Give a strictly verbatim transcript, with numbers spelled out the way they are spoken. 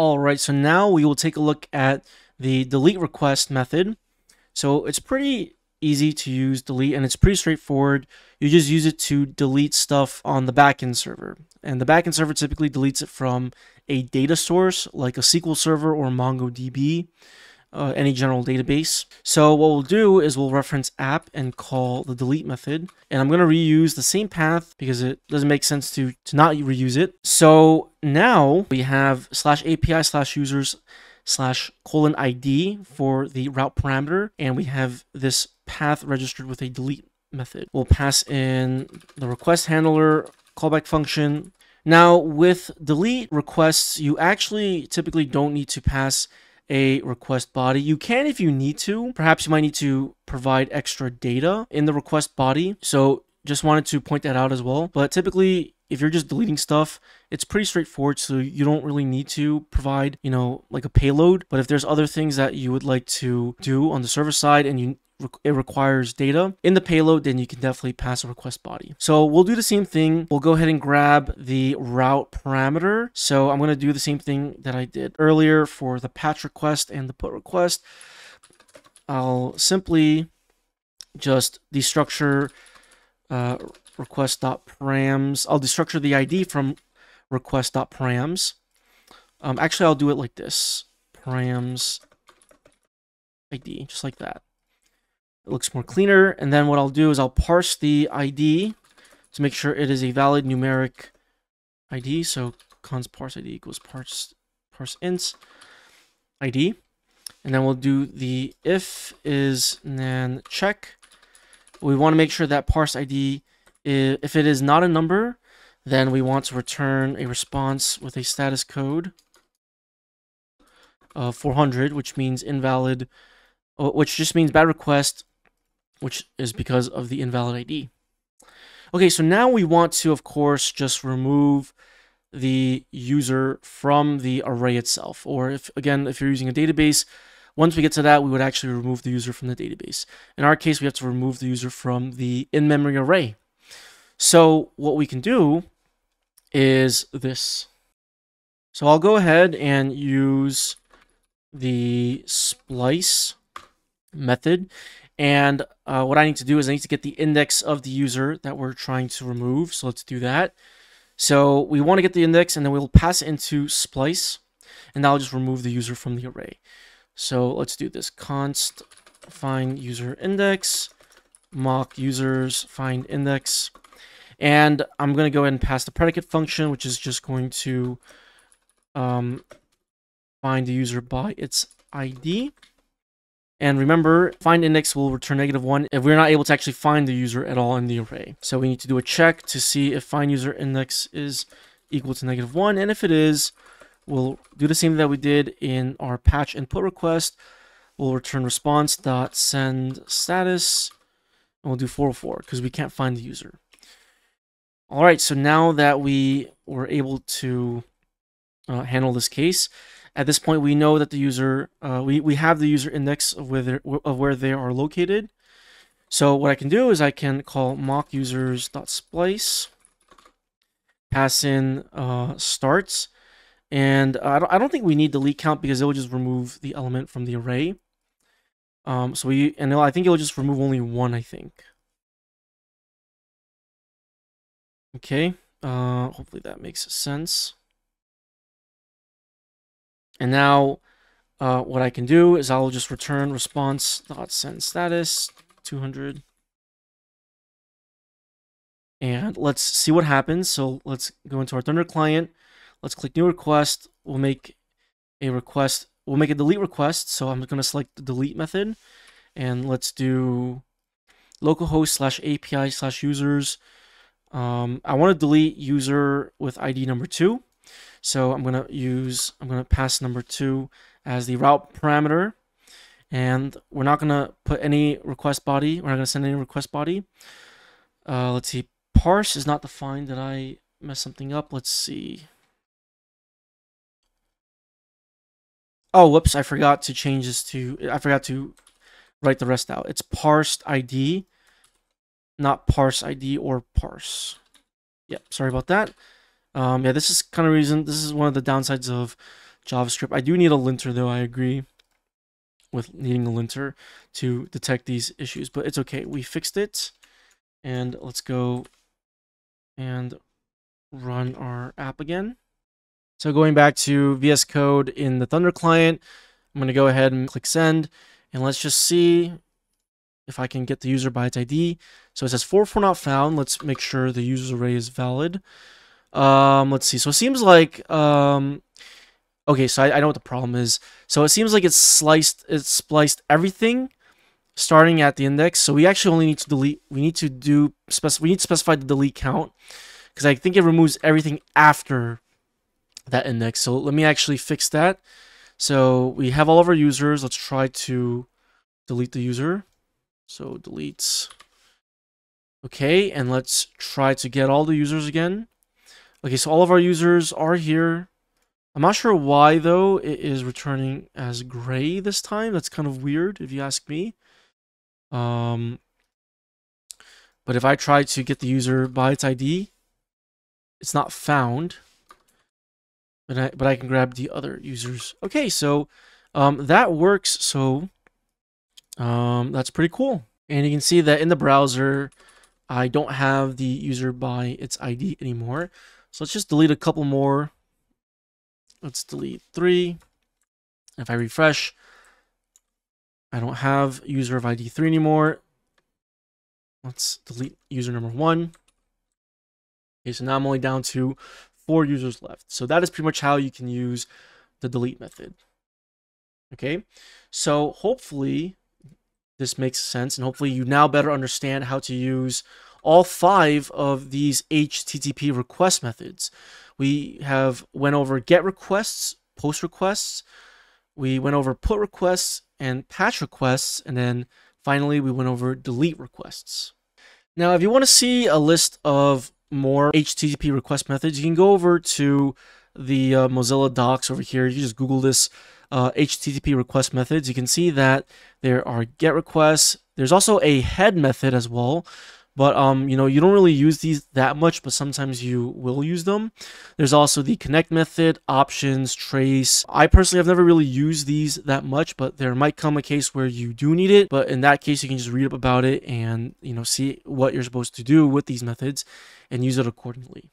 All right, so now we will take a look at the delete request method. So it's pretty easy to use delete, and it's pretty straightforward. You just use it to delete stuff on the backend server, and the backend server typically deletes it from a data source like a S Q L server or MongoDB, uh, any general database. So what we'll do is we'll reference app and call the delete method, and I'm going to reuse the same path because it doesn't make sense to to not reuse it. So now we have slash A P I slash users slash colon I D for the route parameter, and we have this path registered with a delete method. We'll pass in the request handler callback function. Now with delete requests, you actually typically don't need to pass a request body. You can if you need to. Perhaps you might need to provide extra data in the request body. So just wanted to point that out as well. But typically, if you're just deleting stuff, it's pretty straightforward, so you don't really need to provide, you know, like a payload. But if there's other things that you would like to do on the server side and you it requires data in the payload, then you can definitely pass a request body. So we'll do the same thing. We'll go ahead and grab the route parameter. So I'm going to do the same thing that I did earlier for the patch request and the put request. I'll simply just destructure uh, request.params. I'll destructure the I D from request.params. Um, actually, I'll do it like this. Params I D, just like that. It looks more cleaner. And then what I'll do is I'll parse the I D to make sure it is a valid numeric I D. So const parse I D equals parse, parse int I D. And then we'll do the if is nan check. We want to make sure that parse I D, if it is not a number, then we want to return a response with a status code of four hundred, which means invalid, which just means bad request, which is because of the invalid I D. Okay, so now we want to, of course, just remove the user from the array itself. Or if, again, if you're using a database, once we get to that, we would actually remove the user from the database. In our case, we have to remove the user from the in-memory array. So what we can do is this. So I'll go ahead and use the splice method, and uh, what I need to do is I need to get the index of the user that we're trying to remove. So let's do that. So we want to get the index, and then we'll pass it into splice, and I'll just remove the user from the array. So let's do this. Const find user index, mock users find index, and I'm going to go ahead and pass the predicate function, which is just going to um, find the user by its I D. And remember, find index will return negative one if we're not able to actually find the user at all in the array. So we need to do a check to see if find user index is equal to negative one. And if it is, we'll do the same that we did in our patch input request. We'll return response.sendStatus, and we'll do four oh four because we can't find the user. All right, so now that we were able to uh, handle this case, at this point, we know that the user, uh, we, we have the user index of where, of where they are located. So what I can do is I can call mock users.splice, pass in uh, starts, and I don't, I don't think we need delete count because it will just remove the element from the array. Um, so we, and I think it will just remove only one, I think. Okay, uh, hopefully that makes sense. And now uh, what I can do is I'll just return response.sendStatus two hundred. And let's see what happens. So let's go into our Thunder client. Let's click new request. We'll make a request. We'll make a delete request. So I'm going to select the delete method. And let's do localhost slash A P I slash users. Um, I want to delete user with I D number two. So I'm going to use, I'm going to pass number two as the route parameter, and we're not going to put any request body. We're not going to send any request body. Uh, let's see. Parse is not defined. Did I mess something up? Let's see. Oh, whoops. I forgot to change this to, I forgot to write the rest out. It's parsed I D, not parse I D or parse. Yep. Sorry about that. Um, yeah, this is kind of reason. This is one of the downsides of JavaScript. I do need a linter though, I agree with needing a linter to detect these issues, but it's okay. We fixed it. And let's go and run our app again. So going back to V S Code in the Thunder Client, I'm going to go ahead and click send, and let's just see if I can get the user by its I D. So it says four four not found. Let's make sure the user array is valid. Um, let's see. So it seems like, um, okay, so I, I know what the problem is. So it seems like it's sliced, it's spliced everything starting at the index. So we actually only need to delete, we need to do, spec we need to specify the delete count, because I think it removes everything after that index. So let me actually fix that. So we have all of our users. Let's try to delete the user. So deletes. Okay, and let's try to get all the users again. Okay, so all of our users are here. I'm not sure why though it is returning as gray this time. That's kind of weird if you ask me. Um, but if I try to get the user by its I D, it's not found. But I, but I can grab the other users. Okay, so um, that works. So um, that's pretty cool. And you can see that in the browser, I don't have the user by its I D anymore. So let's just delete a couple more. Let's delete three. If I refresh, I don't have user of I D three anymore. Let's delete user number one. Okay, so now I'm only down to four users left. So that is pretty much how you can use the delete method. Okay, so hopefully this makes sense, and hopefully you now better understand how to use all five of these H T T P request methods. We have went over get requests, post requests, we went over put requests and patch requests, and then finally we went over delete requests. Now, if you want to see a list of more H T T P request methods, you can go over to the uh, Mozilla docs over here. You just Google this uh, H T T P request methods. You can see that there are get requests. There's also a head method as well, but um, you know, you don't really use these that much, but sometimes you will use them. There's also the connect method, options, trace. I personally have never really used these that much, but there might come a case where you do need it. But in that case, you can just read up about it and, you know, see what you're supposed to do with these methods and use it accordingly.